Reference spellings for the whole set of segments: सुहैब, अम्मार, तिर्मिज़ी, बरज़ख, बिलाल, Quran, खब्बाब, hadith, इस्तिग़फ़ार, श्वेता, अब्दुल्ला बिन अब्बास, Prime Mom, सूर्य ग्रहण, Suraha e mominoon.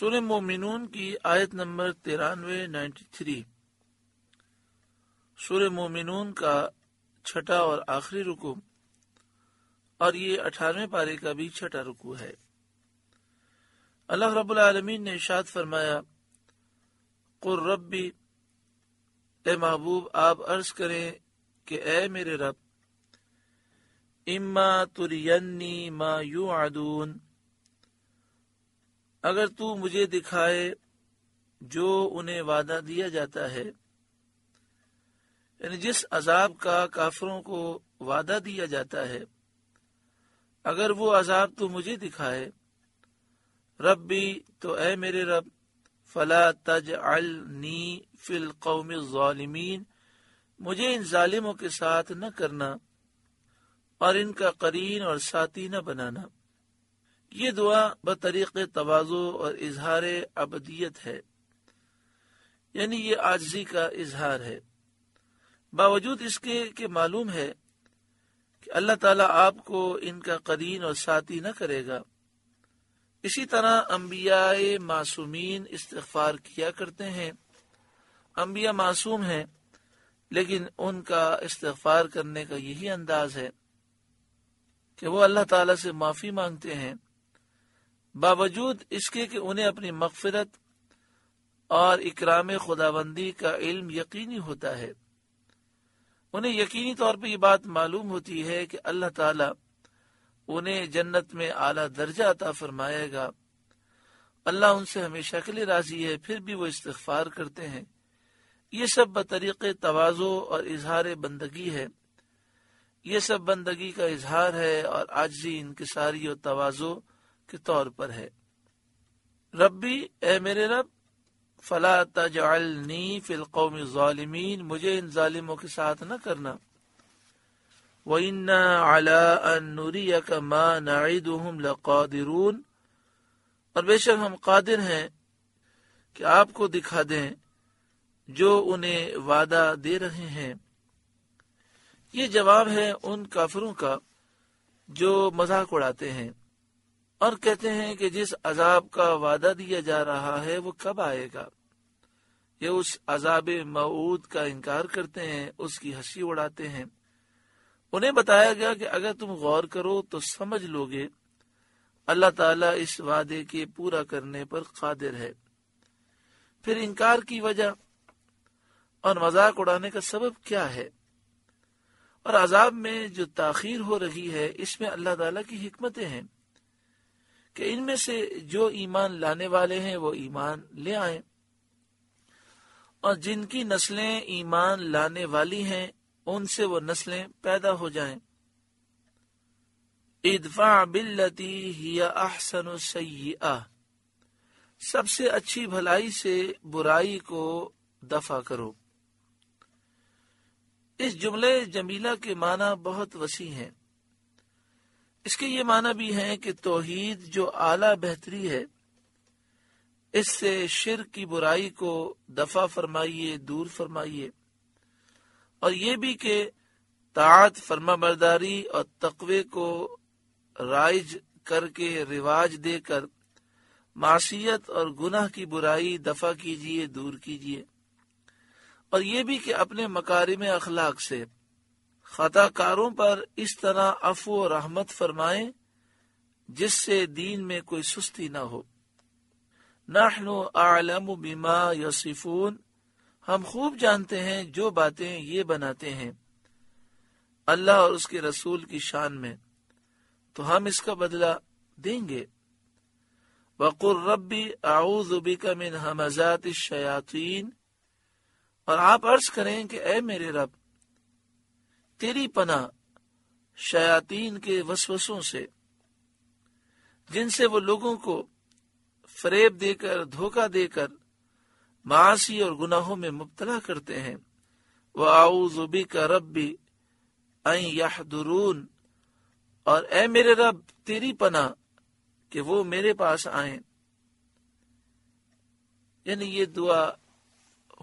सूरह मोमिनून की आयत नंबर 93-93। सूरह मोमिनून का छठा और आखिरी रुकू और ये 18वें पारे का भी छठा रुकू है। अल्लाह रब्बुल आलमीन ने इरशाद फरमाया, कुर रब्बी, ए महबूब आप अर्ज करें कि ए मेरे रब, इम्मा तुरियन्नी मा युअदून, अगर तू मुझे दिखाए जो उन्हें वादा दिया जाता है, यानी जिस अजाब का काफिरों को वादा दिया जाता है, अगर वो अजाब तू मुझे दिखाए रब्बी, तो ऐ मेरे रब, फला तजअलनी फिल कौमिल ज़ालिमीन, मुझे इन जालिमों के साथ न करना और इनका करीन और साथी न बनाना। ये दुआ बतरीक़े तवाज़ु और इजहार अबदियत है, यानी ये आजिज़ी का इजहार है। बावजूद इसके कि मालूम है कि अल्लाह ताला आपको इनका करीन और साथी न करेगा। इसी तरह अम्बियाए मासूमीन इस्तिग़फ़ार किया करते हैं। अम्बिया मासूम हैं, लेकिन उनका इस्तिग़फ़ार करने का यही अंदाज है कि वो अल्लाह ताला से माफ़ी मांगते हैं, बावजूद इसके कि उन्हें अपनी मग़फ़िरत और इकराम खुदाबंदी का इल्म यकीनी होता है। उन्हें यकीनी तौर पर यह बात मालूम होती है कि अल्लाह ताला उन्हें जन्नत में आला दर्जा अता फरमाएगा। अल्लाह उनसे हमेशा के लिए राजी है, फिर भी वो इस्तिग़फ़ार करते हैं। ये सब बतरीक़े तवाज़ो और इजहार बंदगी है। ये सब बंदगी का इजहार है और आजिज़ी, इनकिसारी और तवाज़ो के तौर पर है। रब्बी, ए मेरे रब, फला तजअलनी फिल कौमिल ज़ालिमीन, मुझे इन जालिमों के साथ न करना। व इन्ना अला अन नुरियक मा नईदुहुम लक़ादिरून, और बेशक हम कादिर हैं कि आपको दिखा दें जो उन्हें वादा दे रहे हैं। ये जवाब है उन काफिरों का जो मजाक उड़ाते हैं और कहते हैं कि जिस अजाब का वादा दिया जा रहा है वो कब आएगा। ये उस अजाब मऊद का इनकार करते हैं, उसकी हंसी उड़ाते हैं। उन्हें बताया गया कि अगर तुम गौर करो तो समझ लोगे अल्लाह ताला इस वादे के पूरा करने पर कादिर है। फिर इनकार की वजह और मजाक उड़ाने का सबब क्या है, और अजाब में जो ताखीर हो रही है इसमें अल्लाह ताला की हिकमतें हैं कि इनमें से जो ईमान लाने वाले हैं वो ईमान ले आए, और जिनकी नस्लें ईमान लाने वाली हैं उनसे वो नस्लें पैदा हो जाएं। इदफा बिल्लती हिया अहसनु सय्यिआ, सबसे अच्छी भलाई से बुराई को दफा करो। इस जुमले जमीला के माना बहुत वसी हैं। इसके ये माना भी हैं कि तौहीद जो आला बेहतरी है, इससे शिर्क की बुराई को दफा फरमाइए, दूर फरमाइए, और ये भी कि ताअत, फरमाबरदारी और तकवे को राइज करके, रिवाज देकर मासियत और गुनाह की बुराई दफा कीजिए, दूर कीजिए, और ये भी कि अपने मकारिम अखलाक से खताकारों पर इस तरह अफ़्व और रहमत फरमाएं जिससे दीन में कोई सुस्ती ना हो। नहनु आलम बिमा यसिफून, हम खूब जानते हैं जो बातें ये बनाते हैं अल्लाह और उसके रसूल की शान में, तो हम इसका बदला देंगे। वक़ुल रब्बी अऊज़ु बिका मिन हमाज़ातिश शयातीन, और आप अर्ज करें कि ऐ मेरे रब, तेरी पनाह शयातीन के वसवसों से, जिनसे वो लोगों को फरेब देकर, धोखा देकर मासी और गुनाहों में मुब्तला करते हैं। व आऊज़ु बिका रब्बी अन यहदुरून, और ऐ मेरे रब तेरी पनाह कि वो मेरे पास आए। यानी ये दुआ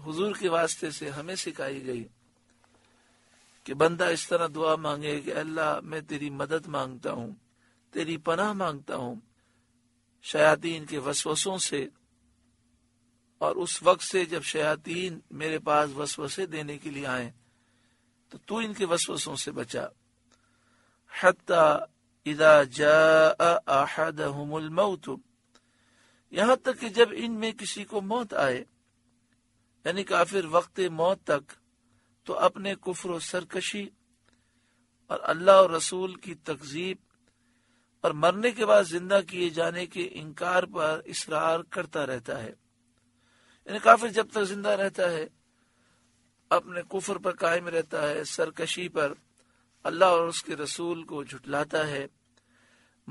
हुजूर के वास्ते से हमें सिखाई गई कि बंदा इस तरह दुआ मांगे कि अल्लाह मैं तेरी मदद मांगता हूँ, तेरी पनाह मांगता हूँ शयातीन के वसवसों से और उस वक्त से जब शयातीन मेरे पास वसवसे देने के लिए आए तो तू इनके वसवसों से बचा। हत्ता इदा जाअ अहदहुमुल मौत, यहाँ तक कि जब इनमें किसी को मौत आए, यानी काफिर वक्त मौत तक तो अपने कुफ्र और सरकशी और अल्लाह और रसूल की तकजीब और मरने के बाद जिंदा किए जाने के इनकार पर इसरार करता रहता है। यानी काफिर जब तक जिंदा रहता है अपने कुफ्र पर कायम रहता है, सरकशी पर अल्लाह और उसके रसूल को झुठलाता है,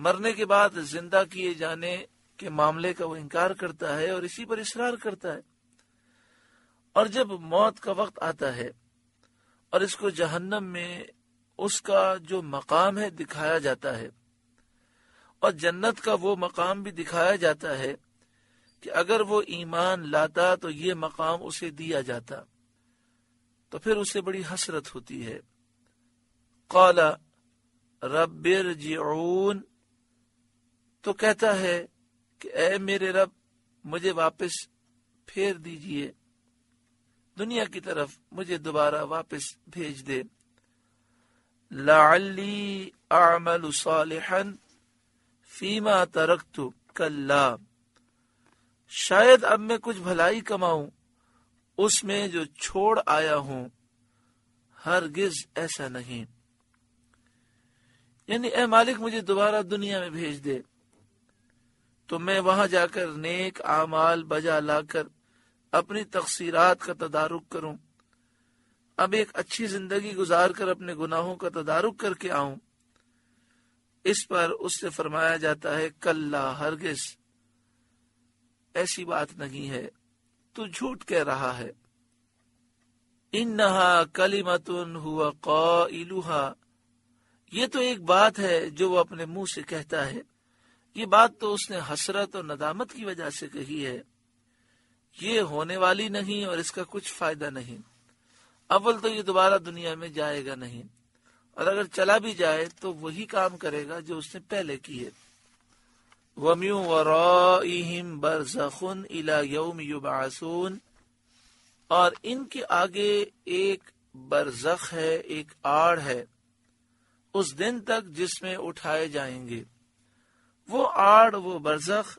मरने के बाद जिंदा किए जाने के मामले का वो इनकार करता है और इसी पर इसरार करता है। और जब मौत का वक्त आता है और इसको जहन्नम में उसका जो मकाम है दिखाया जाता है और जन्नत का वो मकाम भी दिखाया जाता है कि अगर वो ईमान लाता तो ये मकाम उसे दिया जाता, तो फिर उसे बड़ी हसरत होती है। काला रब्बिरजिऊन, तो कहता है कि ऐ मेरे रब मुझे वापस फेर दीजिए दुनिया की तरफ, मुझे दोबारा वापस भेज दे। लअल्ली अअमलु सालिहन फीमा तरक्तु कल्ला, शायद अब मैं कुछ भलाई कमाऊं उसमें जो छोड़ आया हूं, हरगिज ऐसा नहीं। यानी ऐ मालिक मुझे दोबारा दुनिया में भेज दे तो मैं वहां जाकर नेक आमाल बजा लाकर अपनी तकसीरात का तदारुक करूं, अब एक अच्छी जिंदगी गुजार कर अपने गुनाहों का तदारुक करके आऊं। इस पर उससे फरमाया जाता है कल्ला हरगिज, ऐसी बात नहीं है, तू झूठ कह रहा है। इन्नहा कलिमतुन हुवा काइलुहा, ये तो एक बात है जो वो अपने मुंह से कहता है, ये बात तो उसने हसरत और नदामत की वजह से कही है, ये होने वाली नहीं और इसका कुछ फायदा नहीं। अव्वल तो ये दोबारा दुनिया में जाएगा नहीं और अगर चला भी जाए तो वही काम करेगा जो उसने पहले किए। वमिन वराइहिम बरज़खुन इला यौम युबअसून, और इनके आगे एक बरज़ख है, एक आड़ है उस दिन तक जिसमें उठाए जाएंगे। वो आड़ वो बरज़ख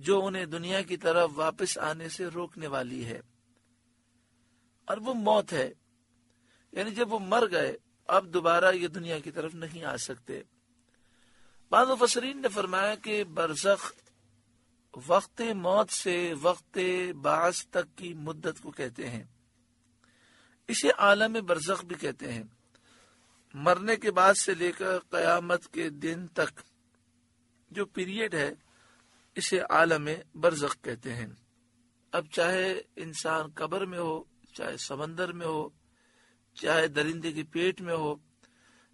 जो उन्हें दुनिया की तरफ वापस आने से रोकने वाली है और वो मौत है, यानी जब वो मर गए अब दोबारा ये दुनिया की तरफ नहीं आ सकते। बाद मुफस्सिरीन ने फरमाया कि बरज़ख वक्त मौत से वक्त बास तक की मुद्दत को कहते हैं, इसे आलम बरज़ख भी कहते हैं, मरने के बाद से लेकर कयामत के दिन तक जो पीरियड है इसे आलम बरज़ख कहते हैं। अब चाहे इंसान कब्र में हो, चाहे समंदर में हो, चाहे दरिंदे के पेट में हो,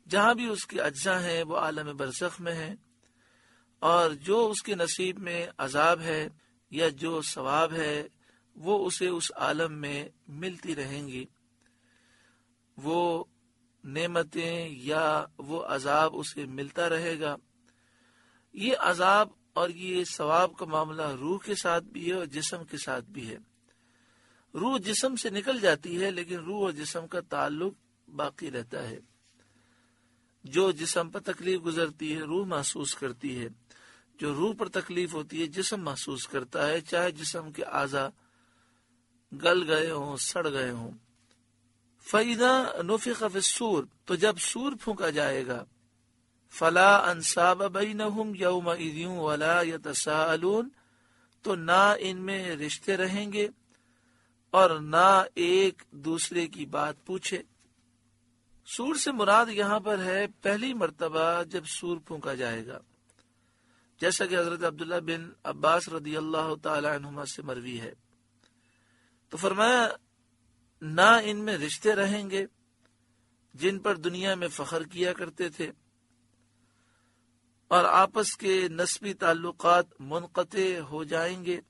जहाँ भी उसकी अज्जा हैं वो आलम बरज़ख में हैं और जो उसके नसीब में अजाब है या जो सवाब है वो उसे उस आलम में मिलती रहेंगी। वो नेमतें या वो अजाब उसे मिलता रहेगा। ये अजाब और ये सवाब का मामला रूह के साथ भी है और जिस्म के साथ भी है। रूह जिस्म से निकल जाती है लेकिन रूह और जिस्म का ताल्लुक बाकी रहता है। जो जिस्म पर तकलीफ गुजरती है रूह महसूस करती है, जो रूह पर तकलीफ होती है जिस्म महसूस करता है, चाहे जिस्म के आजा गल गए हों, सड़ गए हों। फ़इज़ा नुफ़िख़ फ़िस्सूर, तो जब सूर फूंका जाएगा, फला अंसाब बैनहुम यौमइज़ वला यतसाअलून, तो ना इनमें रिश्ते रहेंगे और ना एक दूसरे की बात पूछे। सूर से मुराद यहाँ पर है पहली मर्तबा जब सूर फूंका जाएगा, जैसा कि हजरत अब्दुल्ला बिन अब्बास रदियल्लाहु ताला अन्हुमा से मरवी है। तो फरमाया ना इनमें रिश्ते रहेंगे जिन पर दुनिया में फखर किया करते थे और आपस के नस्बी ताल्लुकात मुनक़ते हो जाएंगे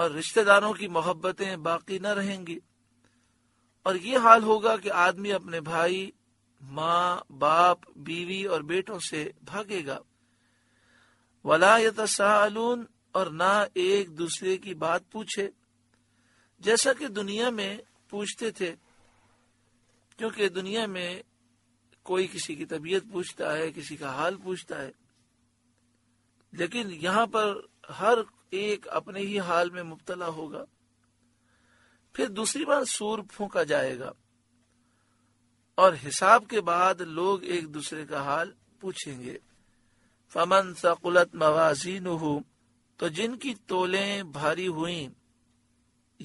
और रिश्तेदारों की मोहब्बतें बाकी न रहेंगी और ये हाल होगा कि आदमी अपने भाई, माँ, बाप, बीवी और बेटों से भागेगा। वला यतसाअलून, और ना एक दूसरे की बात पूछे। जैसा कि दुनिया में पूछते थे, क्योंकि दुनिया में कोई किसी की तबीयत पूछता है, किसी का हाल पूछता है, लेकिन यहाँ पर हर एक अपने ही हाल में मुब्तला होगा। फिर दूसरी बार सूर फूंका जाएगा और हिसाब के बाद लोग एक दूसरे का हाल पूछेंगे। फमन सकुलत मवाज़ीनुहु, तो जिनकी तोलें भारी हुई,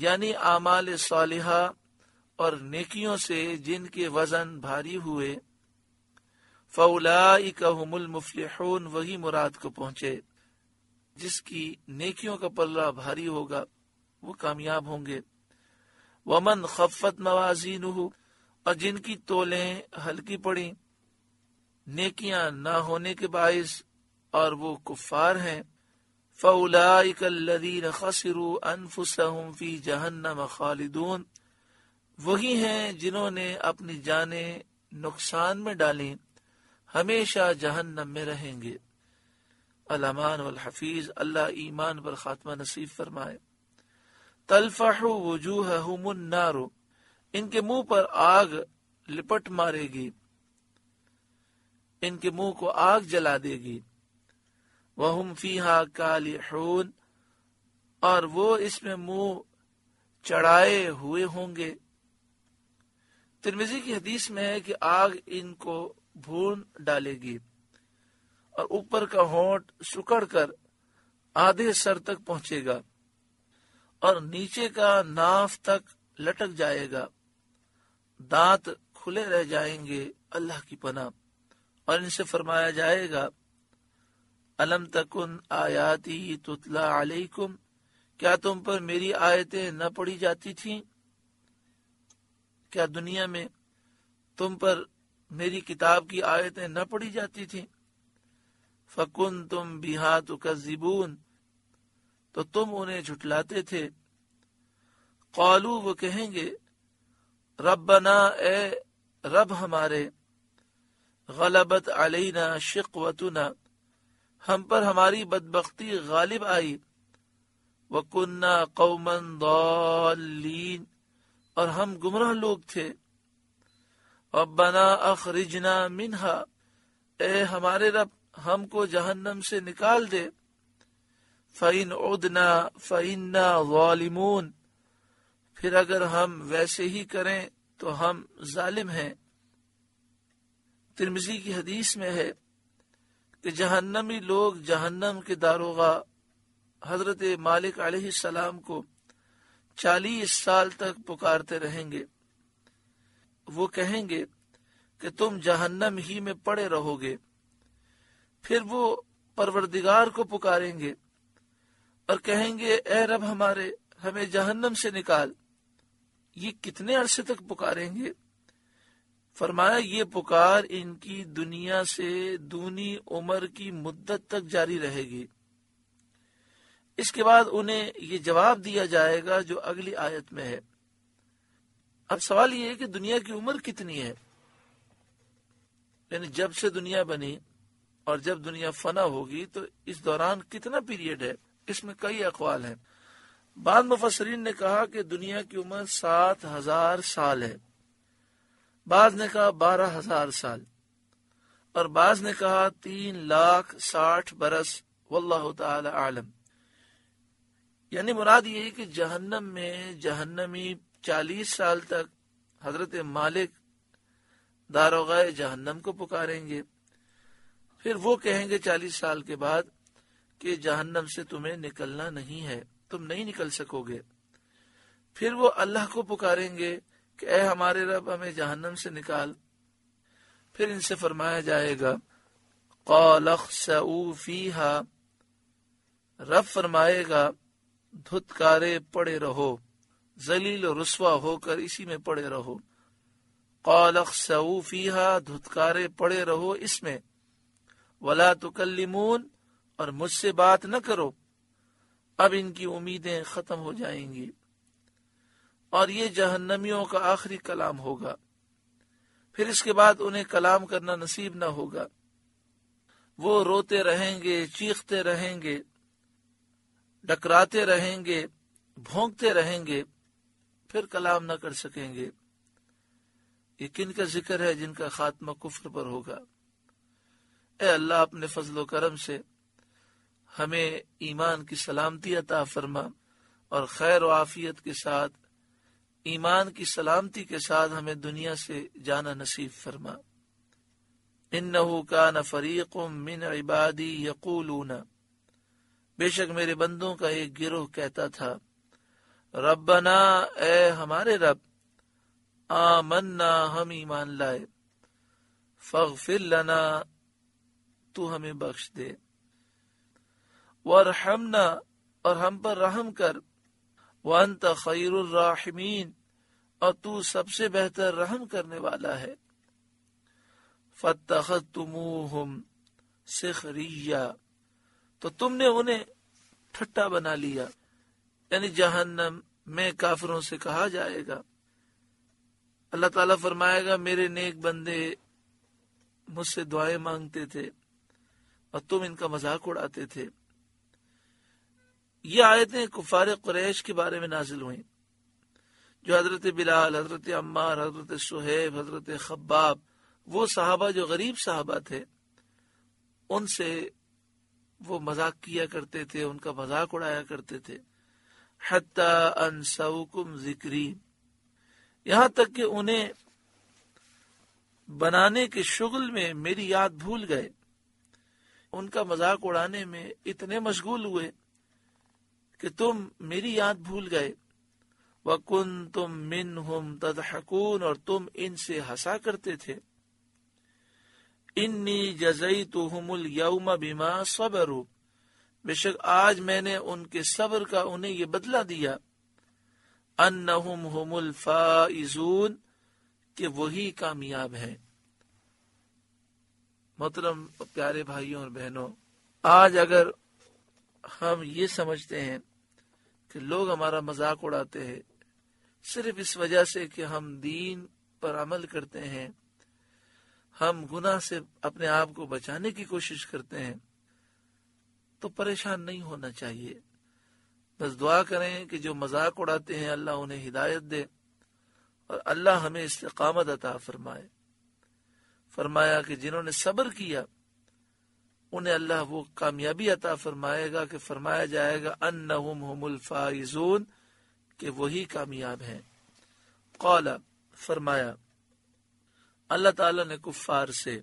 यानी आमाल सालिहा और नेकियों से जिनके वजन भारी हुए, फौलाइका हुमुल मुफ्लिहून, वही मुराद को पहुंचे। जिसकी नेकियों का पल्ला भारी होगा वो कामयाब होंगे। वमन खफ्फत मवाज़ीनुहु, और जिनकी तोलें हल्की पड़ी, नेकियां ना होने के बायस और वो कुफार हैं, फौलाइका अल्लज़ीना खसिरू अनफुसहुम फी जहन्नम खालिदून, वही हैं जिन्होंने अपनी जानें नुकसान में डाली, हमेशा जहन्नम में रहेंगे। अल्लामान वल हफीज, अल्लाह ईमान पर खात्मा नसीब फरमाए। तलफहु वजूहहुमुन नार, इनके मुंह पर आग लिपट मारेगी, इनके मुंह को आग जला देगी। वहुम फीहा कालिहून, और वो इसमें मुंह चढ़ाए हुए होंगे। तिर्मिज़ी की हदीस में है कि आग इनको भून डालेगी और ऊपर का होंठ सुकड़ कर आधे सर तक पहुंचेगा और नीचे का नाफ तक लटक जाएगा, दांत खुले रह जाएंगे। अल्लाह की पनाह। और इनसे फरमाया जाएगा, अलम तकुन आयाती तुतला अलैकुम, क्या तुम पर मेरी आयतें न पढ़ी जाती थीं? क्या दुनिया में तुम पर मेरी किताब की आयतें न पढ़ी जाती थीं? फकुन तुम बिहा तुकज़िबून, तो तुम उन्हें झुटलाते थे। कालू, वो कहेंगे, रब्बना, ए रब हमारे, गलबत अलैना शिकवतुना, हम पर हमारी बदबख्ती गालिब आई, व कुन्ना कौमन दालीन, और हम गुमराह लोग थे। रब्बना अखरिजना मिनहा, ए हमारे रब, हमको जहन्नम से निकाल दे। फ़इन उदना फ़इन्ना ज़ालिमून, फिर अगर हम वैसे ही करें तो हम जालिम हैं। तिर्मिज़ी की हदीस में है कि जहन्नमी लोग जहन्नम के दारोगा हजरत मालिक अलैहिस्सलाम को 40 साल तक पुकारते रहेंगे। वो कहेंगे कि तुम जहन्नम ही में पड़े रहोगे। फिर वो परवरदिगार को पुकारेंगे और कहेंगे, ए रब हमारे, हमें जहन्नम से निकाल। ये कितने अरसे तक पुकारेंगे? फरमाया, ये पुकार इनकी दुनिया से दूनी उम्र की मुद्दत तक जारी रहेगी। इसके बाद उन्हें ये जवाब दिया जाएगा जो अगली आयत में है। अब सवाल ये है कि दुनिया की उम्र कितनी है? यानी जब से दुनिया बनी और जब दुनिया फना होगी, तो इस दौरान कितना पीरियड है? इसमें कई अकवाल हैं। बाद मुफस्सरीन ने कहा कि दुनिया की उम्र 7000 साल है, बाद ने कहा 12000 साल, और बाद ने कहा 360,000 बरस। वल्लाहु ताला आलम। यानी मुराद ये है कि जहन्नम में जहन्नमी 40 साल तक हजरत मालिक दारोगाए जहन्नम को पुकारेंगे। फिर वो कहेंगे 40 साल के बाद कि जहन्नम से तुम्हें निकलना नहीं है, तुम नहीं निकल सकोगे। फिर वो अल्लाह को पुकारेंगे कि ऐ हमारे रब, हमें जहन्नम से निकाल। फिर इनसे फरमाया जाएगा, क़ाल अख़्सऊ फ़ीहा, रब फरमाएगा, धुतकारे पड़े रहो, ज़लील और रुस्वा होकर इसी में पड़े रहो। क़ाल अख़्सऊ फ़ीहा, धुतकारे पड़े रहो इसमें। वला तुकल्लिमून, और मुझसे बात न करो। अब इनकी उम्मीदें खत्म हो जाएंगी और ये जहन्नमियों का आखिरी कलाम होगा। फिर इसके बाद उन्हें कलाम करना नसीब न होगा। वो रोते रहेंगे, चीखते रहेंगे, डकराते रहेंगे, भौंकते रहेंगे, फिर कलाम न कर सकेंगे। ये किन का जिक्र है? जिनका खात्मा कुफ्र पर होगा। ए अल्लाह, अपने फजलो करम से हमें ईमान की सलामती अता फरमा और खैर व आफियत के साथ, ईमान की सलामती के साथ हमें दुनिया से जाना नसीब फरमा। इन्नहु कान फरीक़ुम मिन इबादी यक़ूलूना, बेशक मेरे बंदों का एक गिरोह कहता था, रब्बना, ए हमारे रब, आमन्ना, हम ईमान लाए, फ़ग़्फ़िर लना, तू हमें बख्श दे, वरहमना, और हम पर रहम कर, वंत खैरुर राहिमीन, और तू सबसे बेहतर रहम करने वाला है। फत्तखतुमुहुम सिखरिया, तो तुमने उन्हें ठट्टा बना लिया, यानी जहन्नम में काफिरों से कहा जाएगा। अल्लाह ताला फरमाएगा, मेरे नेक बंदे मुझसे दुआएं मांगते थे और तुम इनका मजाक उड़ाते थे। ये आयतें कुफार कुरैश के बारे में नाजिल हुई, जो हजरत बिलाल, हजरत अम्मार, हजरत सुहैब, हजरत खब्बाब, वो सहाबा जो गरीब सहाबा थे, उनसे वो मजाक किया करते थे, उनका मजाक उड़ाया करते थे। हत्ता अनसौकुम जिक्री, यहाँ तक कि उन्हें बनाने के शुगल में मेरी याद भूल गए। उनका मजाक उड़ाने में इतने मशगूल हुए कि तुम मेरी याद भूल गए। वकुंतुम मिनहुम तदहकून, और तुम इनसे हंसा करते थे। इन्नी जज़ईतुहुमुल यौमा बिमा सबरू, बेशक आज मैंने उनके सब्र का उन्हें ये बदला दिया। अन्नहुम हुमुल फाइजून, कि वही कामयाब है। मोहतरम प्यारे भाइयों और बहनों, आज अगर हम ये समझते हैं कि लोग हमारा मजाक उड़ाते हैं सिर्फ इस वजह से कि हम दीन पर अमल करते हैं, हम गुनाह से अपने आप को बचाने की कोशिश करते हैं, तो परेशान नहीं होना चाहिए। बस दुआ करें कि जो मजाक उड़ाते हैं अल्लाह उन्हें हिदायत दे और अल्लाह हमें इस्तिकामत अता फरमाए। फरमाया कि जिन्होंने सब्र किया उन्हें अल्लाह वो कामयाबी अता फरमाएगा कि फरमाया जाएगा अन्नहुम हुमुल फाइजून, कि वही कामयाब हैं। कौला, फरमाया अल्लाह ताला ने कुफ्फार से,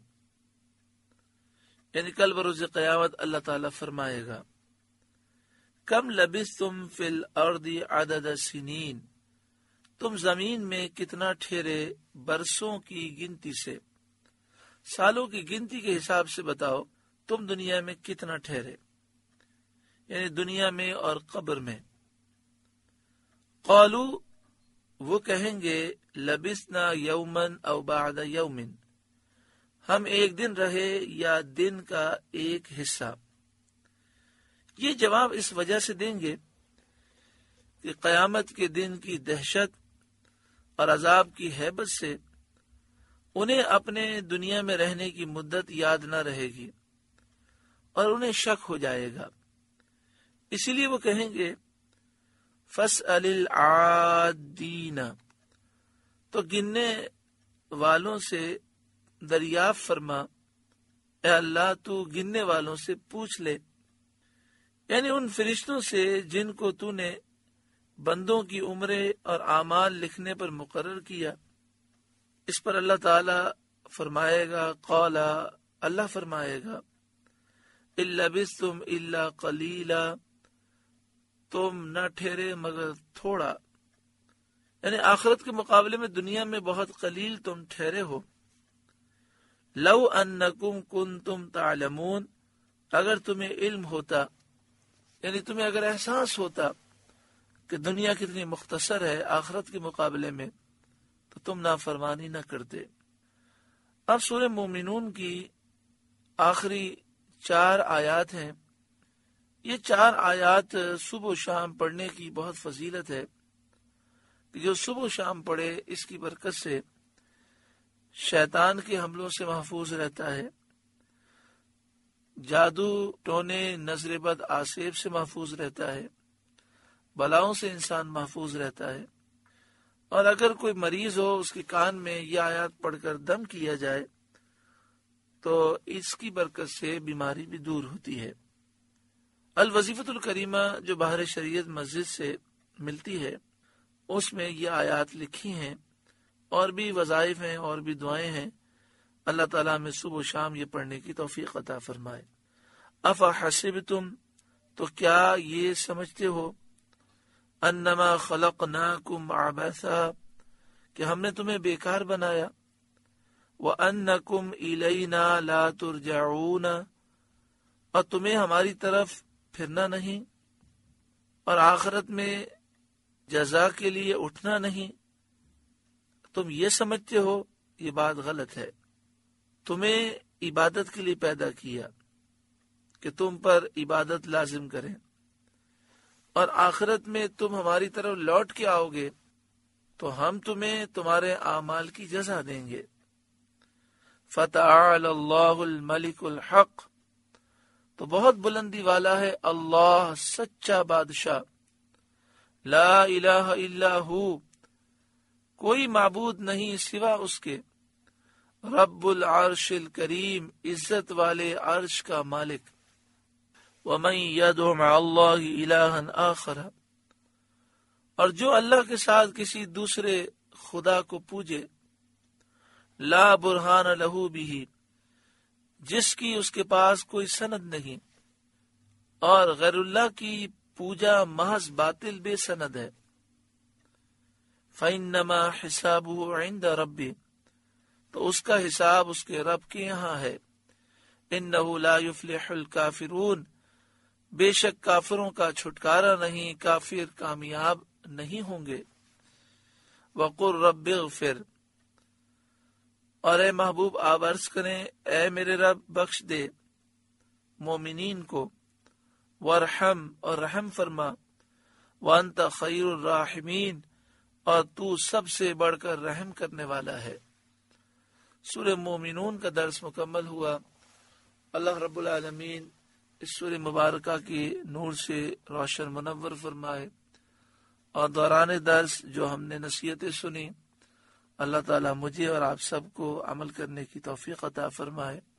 यानी कल बरोज़ क़यामत अल्लाह ताला फरमाएगा, कम लबिस्तुम फिल अर्दी अदद सिनीन, तुम जमीन में कितना ठहरे बरसों की गिनती से, सालों की गिनती के हिसाब से बताओ तुम दुनिया में कितना ठहरे, यानी दुनिया में और कब्र में। क़ालू, वो कहेंगे, लबिस्ना यौमन औ बाद यौमिन, हम एक दिन रहे या दिन का एक हिस्सा। ये जवाब इस वजह से देंगे कि क़यामत के दिन की दहशत और अजाब की हैबत से उन्हें अपने दुनिया में रहने की मुद्दत याद न रहेगी और उन्हें शक हो जाएगा। इसीलिए वो कहेंगे फसअलिल आदीना, तो गिनने वालों से दरियाफ्त फरमा, ए अल्लाह तू गिनने वालों से पूछ ले, यानी उन फरिश्तों से जिनको तूने बंदों की उम्रें और आमाल लिखने पर मुकर्रर किया। इस पर अल्लाह ताला फरमाएगा, कौला, अल्लाह फरमाएगा, इल्लबिस्तुम इल्ला कलीला, तुम न ठहरे मगर थोड़ा, यानी आखिरत के मुकाबले में दुनिया में बहुत कलील तुम ठहरे हो। लौ अन्नकुम कुंतुम तालमून, अगर तुम्हें इल्म होता, यानी तुम्हें अगर एहसास होता कि दुनिया कितनी मुख्तसर है आखिरत के मुकाबले में, तो तुम नाफरमानी न करते। अब सूरह मोमिनून की आखिरी 4 आयात हैं। ये 4 आयात सुबह शाम पढ़ने की बहुत फजीलत है। जो सुबह शाम पढ़े इसकी बरकत से शैतान के हमलों से महफूज रहता है, जादू टोने नजरेबद आसेब से महफूज रहता है, बलाओं से इंसान महफूज रहता है। और अगर कोई मरीज हो उसके कान में ये आयत पढ़कर दम किया जाए तो इसकी बरकत से बीमारी भी दूर होती है। अल वजीफतुल करीमा जो बाहर शरीयत मस्जिद से मिलती है उसमें ये आयत लिखी हैं और भी वज़ाइफ हैं और भी दुआएं हैं। अल्लाह ताला हमें सुबह शाम ये पढ़ने की तौफीक अता फरमाए। अफ़ा हसिबतुम, तो क्या ये समझते हो, अन्नमा खलकनाकुम अबसा, कि हमने तुम्हें बेकार बनाया, व अन्नकुम इलैना ला तुरजाऊन, और तुम्हें हमारी तरफ फिरना नहीं और आखिरत में जज़ा के लिए उठना नहीं। तुम ये समझते हो, ये बात गलत है। तुम्हें इबादत के लिए पैदा किया कि तुम पर इबादत लाजिम करें और आखिरत में तुम हमारी तरफ लौट के आओगे तो हम तुम्हें तुम्हारे आमाल की जज़ा देंगे। फ़तअल अल्लाहुल मलिकुल हक़, तो बहुत बुलंदी वाला है अल्लाह सच्चा बादशाह। ला इलाहा इल्ला हु, कोई माबूद नहीं सिवा उसके। रब्बुल अर्शिल करीम, इज्जत वाले अर्श का मालिक। वमन यदउ मअल्लाहि इलाहन आखरा, और जो अल्लाह के साथ किसी दूसरे खुदा को पूजे, ला बुरहान लहू बिही, जिसकी उसके पास कोई सनद नहीं, और गैरुल्लाह की पूजा महज बातिल बेसनद है। फ़इन्नमा हिसाबुहु इंद रब्बी, तो उसका हिसाब उसके रब के यहाँ है। इन्नहु ला युफ्लिहुल काफिरून, बेशक काफिरों का छुटकारा नहीं, काफिर कामयाब नहीं होंगे। वक़ुल रब्बिग़फिर, और ए महबूब आप अर्ज करें, ए मेरे रब बख्श दे मोमिनीन को, वरहम और रहम फरमा, वंत खैरुर राहिमीन, और तू सबसे बढ़कर रहम करने वाला है। सूरह मोमिनून का दर्स मुकम्मल हुआ। अल्लाह रब्बुल आलमीन इस सूरह मुबारका के नूर से रोशन मुनव्वर फरमाए, और दौरान दर्स जो हमने नसीहतें सुनी, अल्लाह ताला मुझे और आप सबको अमल करने की तौफीक अता फरमाए।